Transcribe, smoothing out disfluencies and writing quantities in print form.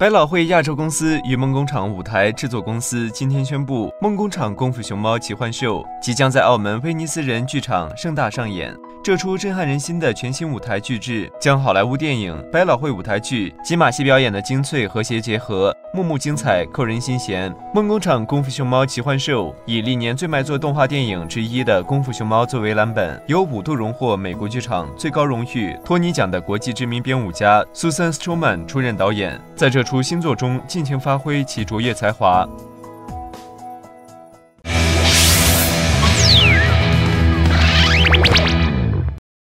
百老汇亚洲公司与梦工厂舞台制作公司今天宣布，梦工厂《功夫熊猫奇幻秀》即将在澳门威尼斯人剧场盛大上演。这出震撼人心的全新舞台剧制，将好莱坞电影、百老汇舞台剧及马戏表演的精粹和谐结合，幕幕精彩，扣人心弦。梦工厂《功夫熊猫奇幻秀》以历年最卖座动画电影之一的《功夫熊猫》作为蓝本，由5度荣获美国剧场最高荣誉托尼奖的国际知名编舞家 Susan Stroman 出任导演，在这出新作中尽情发挥其卓越才华。